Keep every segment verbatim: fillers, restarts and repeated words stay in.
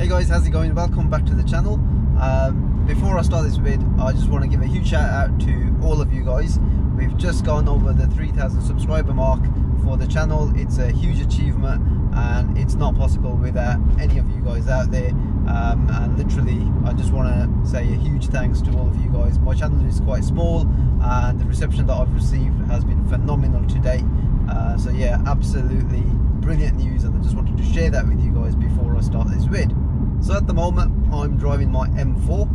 Hey guys, how's it going? Welcome back to the channel. Um, before I start this vid, I just want to give a huge shout out to all of you guys. We've just gone over the three thousand subscriber mark for the channel. It's a huge achievement and it's not possible without any of you guys out there. Um, and literally, I just want to say a huge thanks to all of you guys. My channel is quite small and the reception that I've received has been phenomenal to date. Uh, so yeah, absolutely brilliant news, and I just wanted to share that with you guys before I start this vid. So at the moment I'm driving my M four,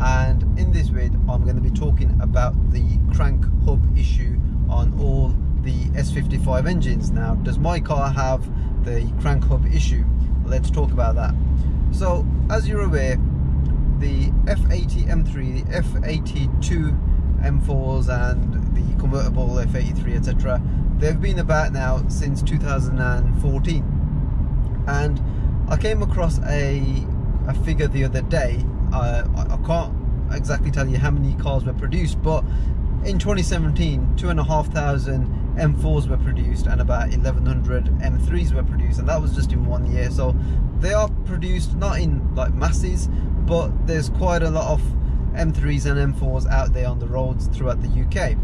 and in this vid I'm going to be talking about the crank hub issue on all the S fifty-five engines. Now, does my car have the crank hub issue? Let's talk about that. So as you're aware, the F eighty M three, the F eighty-two M fours and the convertible F eighty-three, etc., they've been about now since two thousand fourteen, and I came across a, a figure the other day. uh, I, I can't exactly tell you how many cars were produced, but in twenty seventeen two and a half thousand M fours were produced and about eleven hundred M threes were produced, and that was just in one year. So they are produced not in like masses, but there's quite a lot of M threes and M fours out there on the roads throughout the U K.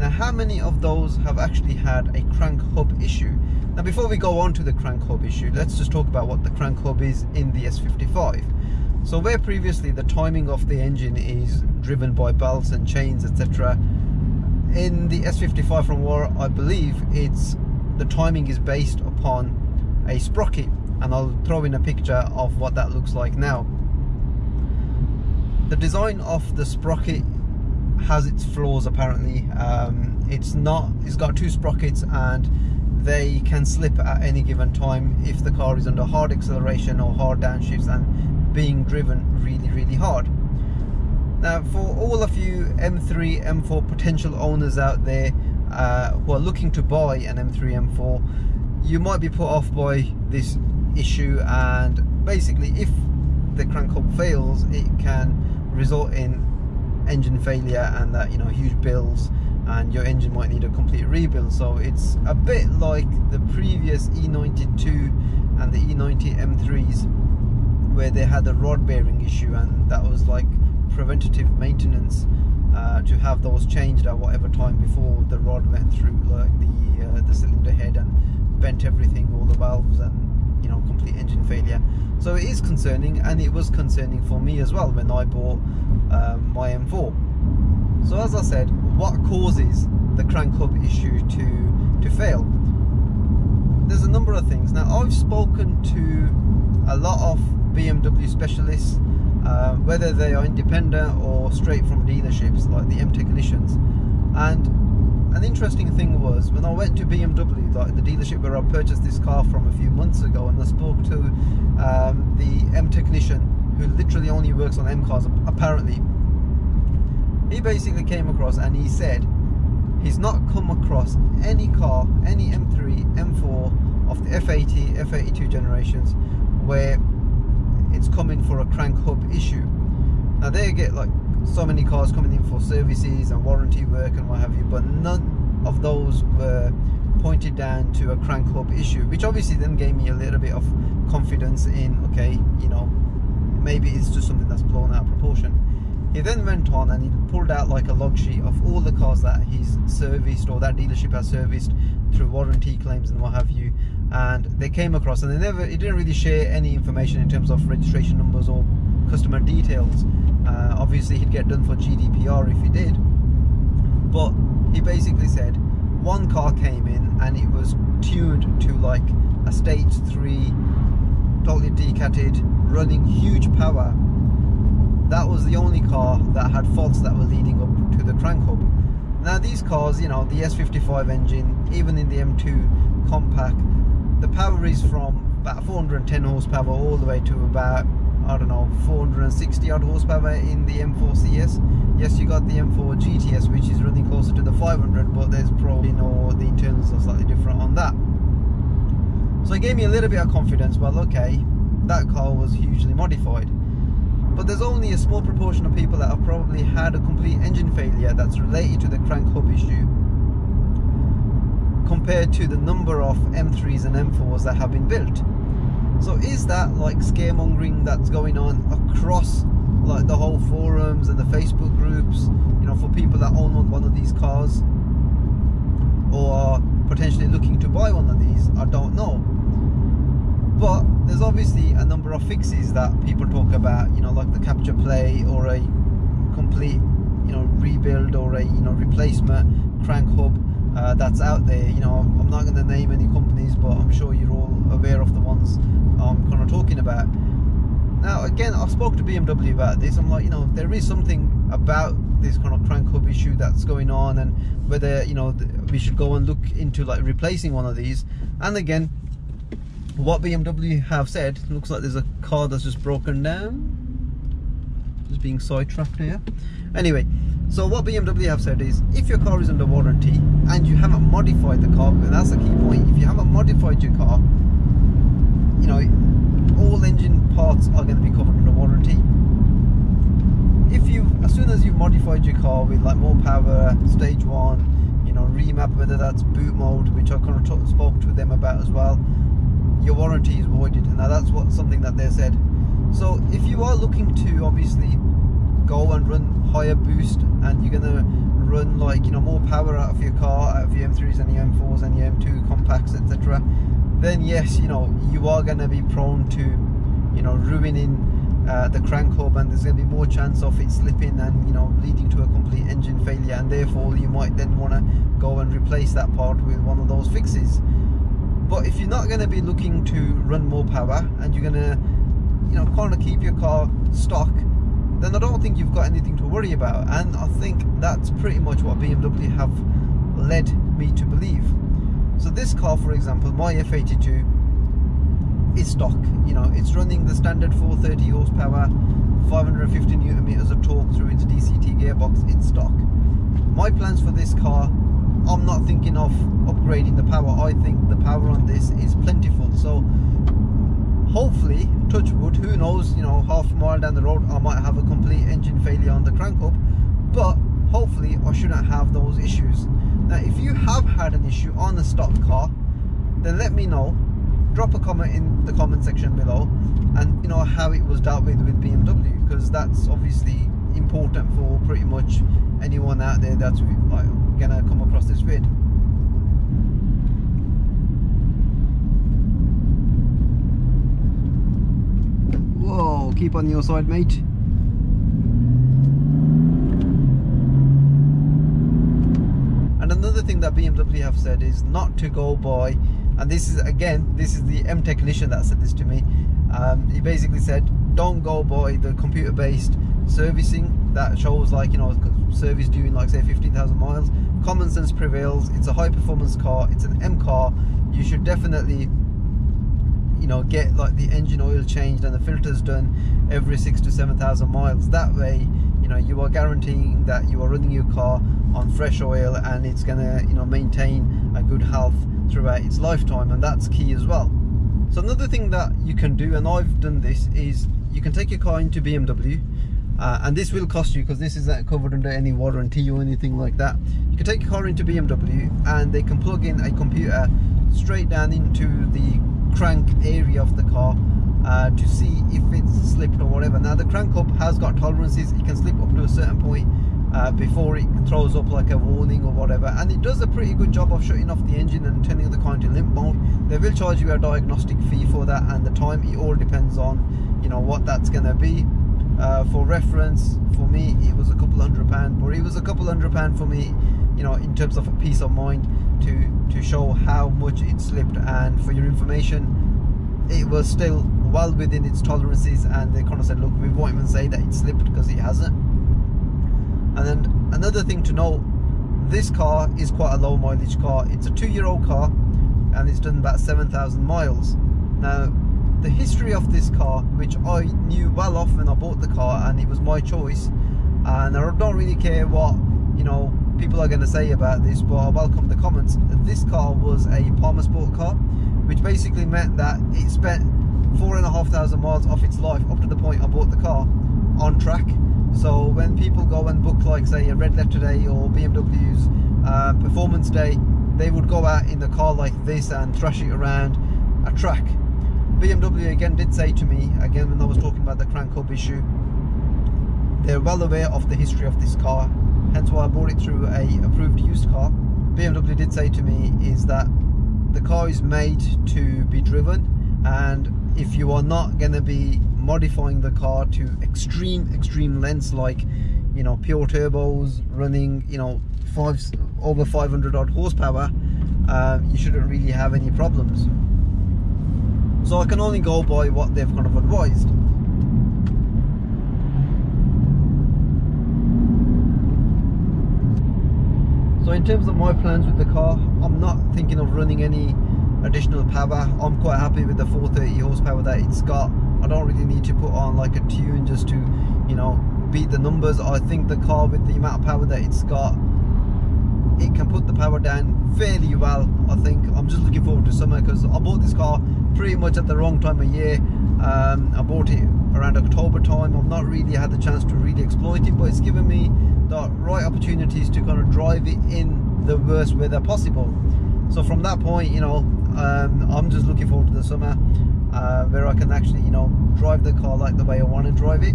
Now, how many of those have actually had a crank hub issue? Now, before we go on to the crank hub issue, let's just talk about what the crank hub is in the S fifty-five. So where previously the timing of the engine is driven by belts and chains, et cetera, in the S fifty-five, from what I believe, it's the timing is based upon a sprocket, and I'll throw in a picture of what that looks like now. The design of the sprocket has its flaws apparently. Um, it's not, it's got two sprockets and they can slip at any given time if the car is under hard acceleration or hard downshifts and being driven really really hard. Now, for all of you M three, M four potential owners out there uh, who are looking to buy an M three, M four, you might be put off by this issue, and basically if the crank hub fails, it can result in engine failure and that, you know, huge bills, and your engine might need a complete rebuild. So it's a bit like the previous E ninety-two and the E ninety M threes, where they had a rod bearing issue, and that was like preventative maintenance uh, to have those changed at whatever time before the rod went through like the uh, the cylinder head and bent everything, all the valves, and you know, complete engine failure. So it is concerning, and it was concerning for me as well when I bought um, my M four. So as I said, what causes the crank hub issue to to fail? There's a number of things. Now, I've spoken to a lot of B M W specialists, uh, whether they are independent or straight from dealerships like the M technicians, and an interesting thing was when I went to B M W, like the dealership where I purchased this car from a few months ago, and I spoke to um, the M technician who literally only works on M cars apparently. He basically came across and he said he's not come across any car, any M three, M four of the F eighty, F eighty-two generations where it's coming for a crank hub issue. Now, they get like so many cars coming in for services and warranty work and what have you, but none of those were pointed down to a crank hub issue, which obviously then gave me a little bit of confidence in, okay, you know, maybe it's just something that's blown out of proportion. He then went on and he pulled out like a log sheet of all the cars that he's serviced or that dealership has serviced through warranty claims and what have you, and they came across, and they never, he didn't really share any information in terms of registration numbers or customer details. Uh, obviously he'd get done for G D P R if he did, but he basically said one car came in and it was tuned to like a stage three, totally decatted, running huge power. That was the only car that had faults that were leading up to the crank hub. Now, these cars, you know, the S fifty-five engine, even in the M two compact, the power is from about four hundred ten horsepower all the way to about, I don't know, four hundred sixty odd horsepower in the M four C S. Yes, you got the M four G T S, which is running closer to the five hundred, but there's probably no, the internals are slightly different on that. So it gave me a little bit of confidence. Well, okay, that car was hugely modified, but there's only a small proportion of people that have probably had a complete engine failure that's related to the crank hub issue, compared to the number of M threes and M fours that have been built. So is that like scaremongering that's going on across like the whole forums and the Facebook groups, you know, for people that own one of these cars or are potentially looking to buy one of these? I don't know. But there's obviously a number of fixes that people talk about, you know, like the capture play or a complete, you know, rebuild or a, you know, replacement crank hub uh, that's out there. You know, I'm not going to name any companies, but I'm sure you're all aware of the ones I'm kind of talking about. Now, again, I spoke to B M W about this. I'm like, you know, there is something about this kind of crank hub issue that's going on, and whether, you know, we should go and look into like replacing one of these. And again, what B M W have said, looks like there's a car that's just broken down. Just being sidetracked here. Anyway, so what B M W have said is, if your car is under warranty and you haven't modified the car, and that's the key point, if you haven't modified your car, you know, all engine parts are going to be covered under warranty. If you, as soon as you've modified your car with like more power, stage one, you know, remap, whether that's boot mode, which I kind of spoke to them about as well, your warranty is voided. Now that's what something that they said. So if you are looking to obviously go and run higher boost, and you're gonna run like, you know, more power out of your car, out of your M threes and your M fours and your M two compacts, et cetera, then yes, you know, you are gonna be prone to, you know, ruining uh, the crank hub, and there's gonna be more chance of it slipping and, you know, leading to a complete engine failure, and therefore you might then wanna go and replace that part with one of those fixes. But if you're not gonna be looking to run more power and you're gonna, you know, kind of keep your car stock, then I don't think you've got anything to worry about. And I think that's pretty much what B M W have led me to believe. So this car, for example, my F eighty-two, is stock. You know, it's running the standard four hundred thirty horsepower, five hundred fifty newton meters of torque through its D C T gearbox. It's stock. My plans for this car, I'm not thinking of upgrading the power. I think the power on this is plentiful. So hopefully, touch wood, who knows, you know, half a mile down the road I might have a complete engine failure on the crank hub, but hopefully I shouldn't have those issues. Now if you have had an issue on a stock car, then let me know, drop a comment in the comment section below, and you know how it was dealt with with B M W, because that's obviously important for pretty much anyone out there that's like, gonna come across this vid. Whoa, keep on your side, mate. And another thing that B M W have said is not to go by, and this is again, this is the M technician that said this to me. Um, he basically said, don't go by the computer-based servicing that shows like, you know, service doing like say fifteen thousand miles. Common sense prevails. It's a high-performance car. It's an M car. You should definitely, you know, get like the engine oil changed and the filters done every six to seven thousand miles. That way, you know, you are guaranteeing that you are running your car on fresh oil, and it's gonna, you know, maintain a good health throughout its lifetime, and that's key as well. So another thing that you can do, and I've done this, is you can take your car into B M W, uh, and this will cost you because this isn't covered under any warranty or anything like that. You can take your car into B M W, and they can plug in a computer straight down into the crank area of the car uh, to see if it's slipped or whatever. Now the crank hub has got tolerances, it can slip up to a certain point uh, before it throws up like a warning or whatever, and it does a pretty good job of shutting off the engine and turning the car into limp mode. They will charge you a diagnostic fee for that, and the time, it all depends on, you know, what that's going to be. Uh, for reference, for me it was a couple hundred pound, but it was a couple hundred pound for me, you know, in terms of a peace of mind to to show how much it slipped. And for your information, it was still well within its tolerances, and they kind of said, look, we won't even say that it slipped because it hasn't. And then another thing to know, this car is quite a low mileage car. It's a two-year-old car, and it's done about seven thousand miles. Now the history of this car, which I knew well off when I bought the car, and it was my choice, and I don't really care what, you know, people are going to say about this, but I welcome the comments. This car was a Palmer Sport car, which basically meant that it spent four and a half thousand miles off its life up to the point I bought the car on track. So when people go and book like say a Red Letter Day or B M W's uh, performance day, they would go out in the car like this and thrash it around a track. B M W again did say to me, again when I was talking about the crank hub issue, they're well aware of the history of this car, hence why I bought it through a approved used car. B M W did say to me is that the car is made to be driven, and if you are not going to be modifying the car to extreme extreme lengths, like, you know, pure turbos running, you know, five over five hundred odd horsepower, uh, you shouldn't really have any problems. So I can only go by what they've kind of advised. So in terms of my plans with the car, I'm not thinking of running any additional power. I'm quite happy with the four hundred thirty horsepower that it's got. I don't really need to put on like a tune just to, you know, beat the numbers. I think the car, with the amount of power that it's got, it can put the power down fairly well. I think I'm just looking forward to summer, because I bought this car pretty much at the wrong time of year. um, I bought it around October time. I've not really had the chance to really exploit it, but it's given me the right opportunities to kind of drive it in the worst weather possible. So from that point, you know, um, I'm just looking forward to the summer, uh, where I can actually, you know, drive the car like the way I want to drive it.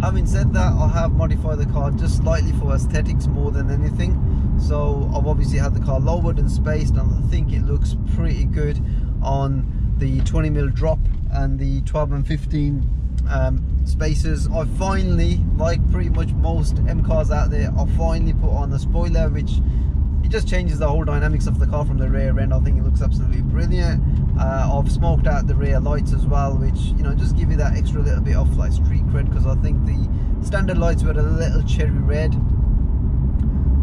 Having said that, I have modified the car just slightly for aesthetics more than anything. So I've obviously had the car lowered and spaced, and I think it looks pretty good on the twenty mil drop and the twelve and fifteen um, spaces. I finally, like pretty much most M cars out there, I finally put on the spoiler, which it just changes the whole dynamics of the car from the rear end. I think it looks absolutely brilliant. Uh, I've smoked out the rear lights as well, which, you know, just give you that extra little bit of like street cred, because I think the standard lights were a little cherry red.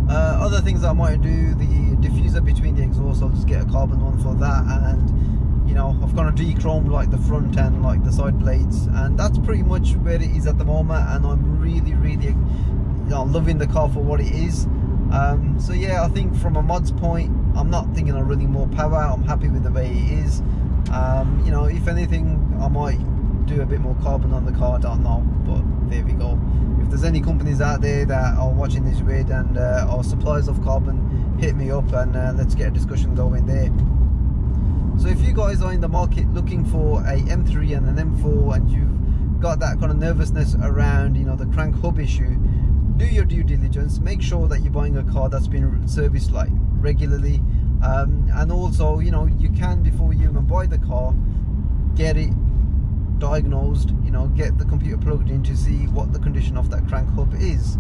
Uh, other things that I might do, the diffuser between the exhaust, I'll just get a carbon one for that, and, you know, I've kind of de-chromed like the front and like the side blades, and that's pretty much where it is at the moment. And I'm really, really, you know, loving the car for what it is. Um, so yeah, I think from a mods point, I'm not thinking of running more power. I'm happy with the way it is. Um, you know, if anything, I might do a bit more carbon on the car, I don't know, but there we go. If there's any companies out there that are watching this vid and uh, are suppliers of carbon, hit me up and uh, let's get a discussion going there. So if you guys are in the market looking for a M three and an M four, and you've got that kind of nervousness around, you know, the crank hub issue, do your due diligence. Make sure that you're buying a car that's been serviced like regularly, um, and also, you know, you can, before you even buy the car, get it diagnosed, you know, get the computer plugged in to see what the condition of that crank hub is.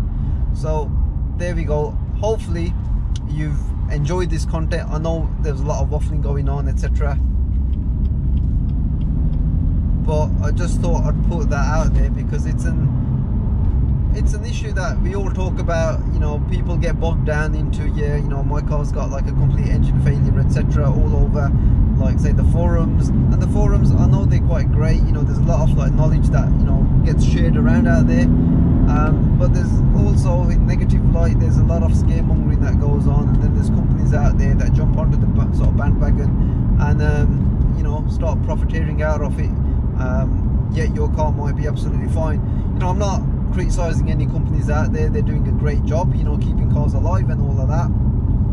So there we go. Hopefully you've enjoyed this content. I know there's a lot of waffling going on, etc., but I just thought I'd put that out there, because it's an it's an issue that we all talk about. You know, people get bogged down into, yeah, you know, my car's got like a complete engine failure, etc., all over, like, say, the forums. And the forums, I know they're quite great, you know, there's a lot of like knowledge that, you know, gets shared around out there, um, but there's also, in negative light, there's a lot of scaremongering that goes on, and then there's companies out there that jump onto the sort of bandwagon and um, you know, start profiteering out of it, um, yet your car might be absolutely fine. You know, I'm not criticizing any companies out there, they're doing a great job, you know, keeping cars alive and all of that,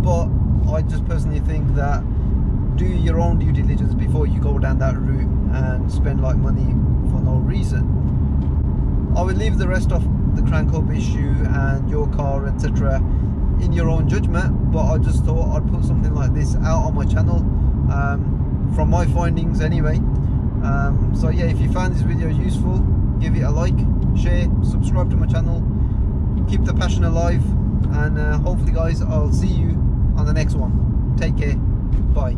but I just personally think that do your own due diligence before you go down that route and spend like money for no reason. I will leave the rest of the crank hub issue and your car, etc., in your own judgment, but I just thought I'd put something like this out on my channel, um, from my findings anyway. Um, so yeah, if you found this video useful, give it a like, share, subscribe to my channel, keep the passion alive, and uh, hopefully guys, I'll see you on the next one. Take care, bye.